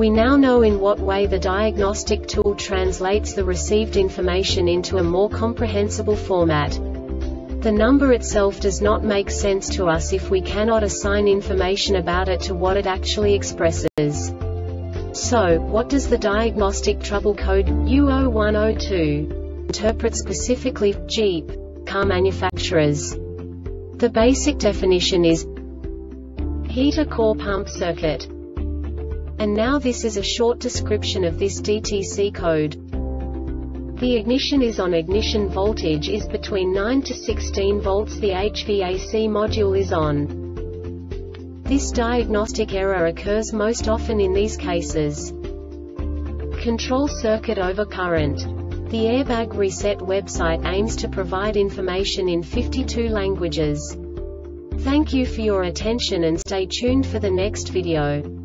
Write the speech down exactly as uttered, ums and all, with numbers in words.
We now know in what way the diagnostic tool translates the received information into a more comprehensible format. The number itself does not make sense to us if we cannot assign information about it to what it actually expresses. So, what does the diagnostic trouble code U zero one zero two interpret specifically for Jeep car manufacturers? The basic definition is heater core pump circuit. And now this is a short description of this D T C code. The ignition is on, ignition voltage is between nine to sixteen volts, the H V A C module is on. This diagnostic error occurs most often in these cases. Control circuit over current. The Airbag Reset website aims to provide information in fifty-two languages. Thank you for your attention and stay tuned for the next video.